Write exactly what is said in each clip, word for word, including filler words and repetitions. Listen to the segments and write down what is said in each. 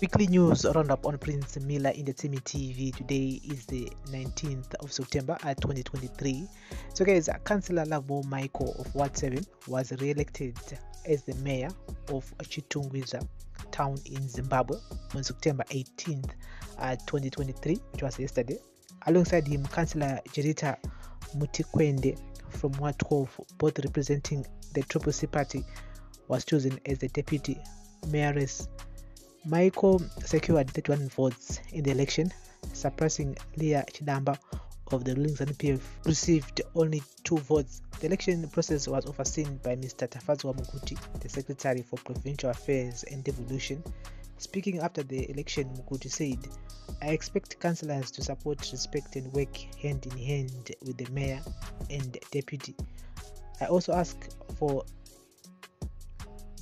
Weekly news roundup on Prince Miller Entertainment T V. Today is the nineteenth of September twenty twenty-three. So guys, Councillor Lovemore Maiko of Ward seven was re-elected as the mayor of Chitungwiza town in Zimbabwe on September eighteenth twenty twenty-three, which was yesterday. Alongside him, Councillor Jerita Mutikwende from Ward twelve, both representing the Triple C party, was chosen as the deputy mayoress. Maiko secured thirty-one votes in the election, surpassing Leah Chidamba of the ruling ZANU P F, received only two votes. The election process was overseen by Mister Tafadzwa Mukuti, the Secretary for Provincial Affairs and Devolution. Speaking after the election, Mukuti said, "I expect councillors to support, respect and work hand in hand with the mayor and deputy. I also ask for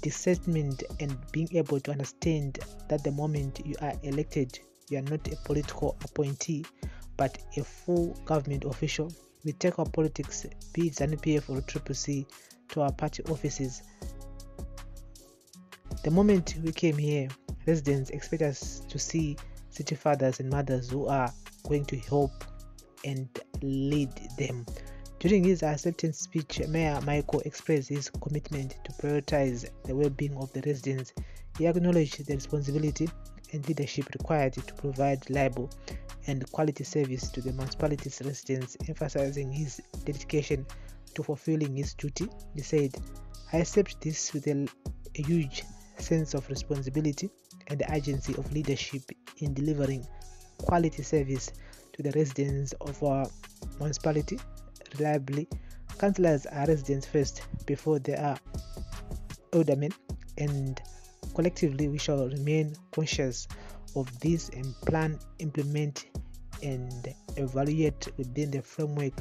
discernment and being able to understand that the moment you are elected, you are not a political appointee but a full government official. We take our politics, be it ZANU P F or Triple C, to our party offices. The moment we came here, residents expect us to see city fathers and mothers who are going to help and lead them." During his acceptance speech, Mayor Maiko expressed his commitment to prioritize the well-being of the residents. He acknowledged the responsibility and leadership required to provide reliable and quality service to the municipality's residents, emphasizing his dedication to fulfilling his duty. He said, "I accept this with a, a huge sense of responsibility and the urgency of leadership in delivering quality service to the residents of our municipality reliably. Councillors are residents first before they are aldermen, and collectively we shall remain conscious of this and plan, implement and evaluate within the framework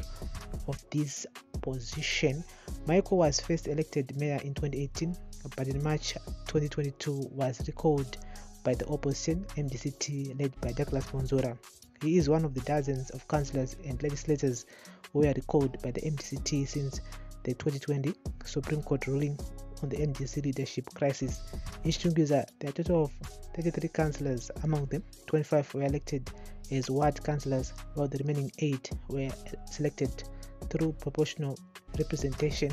of this position." Maiko was first elected mayor in twenty eighteen, but in March twenty twenty-two was recalled by the opposition M D C T led by Douglas Monzora. He is one of the dozens of councillors and legislators who were recalled by the M D C T since the twenty twenty Supreme Court ruling on the M D C leadership crisis. In Chitungwiza, there are a total of thirty-three councillors. Among them, twenty-five were elected as ward councillors, while the remaining eight were selected through proportional representation.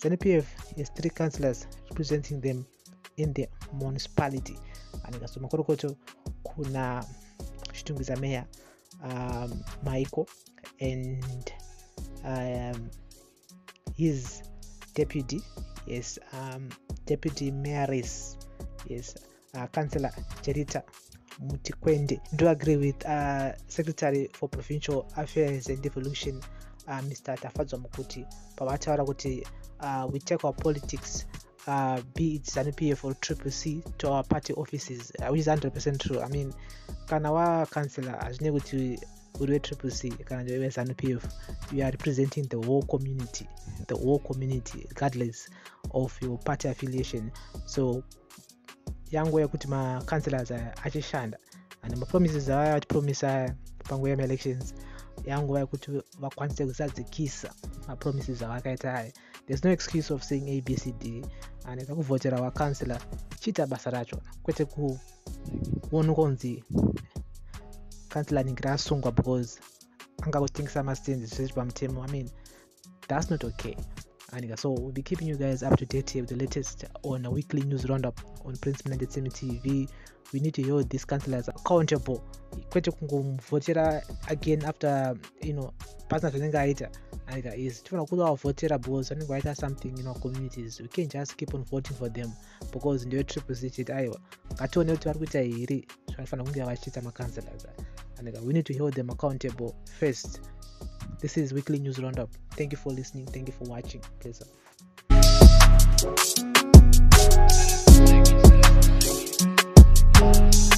ZANU P F has three councillors representing them in the municipality. And Gasoma Korokoto Kuna Chitungwiza Mayor um, Maiko and um, his deputy, yes, um, deputy mayoress, yes, uh, Councillor Jerita Mutikwende. Do agree with uh, Secretary for Provincial Affairs and Devolution, uh, Mister Tafadzwa Mukuti. Pawataura kuti uh, we take our politics, Uh, be it ZANU P F or Triple C, to our party offices, uh, which is one hundred percent true. I mean, kana wa councillor azvine kuti uri Triple C kana uri ZANU P F, you are representing the whole community, the whole community, regardless of your party affiliation. So, yangu yekuti ma councillors achishanda and ma promises ayo atipromisa panguya ma elections, yangu yekuti vakwanise kuzadzikisa ma promises avakaita ayo. There's no excuse of saying A, B, C, D and if I vote our councillor, chita basaracho. Kwete ku wonu konzi councillor nigrasungwa because anga go think some stands is from team. I mean, that's not okay. And so we'll be keeping you guys up to date here with the latest on a weekly news roundup on Prince Miller Entertainment T V. We need to hold these councillors accountable. Kwete kungo votera again after, you know, partner to ngaita. And is to cool our votera balls and write us something in our communities. We can't just keep on voting for them because they're triple seated Iowa. Kato no to Arguta, so I found a shit and a councillor. And we need to hold them accountable first. This is Weekly News Roundup. Thank you for listening. Thank you for watching. Pleasure.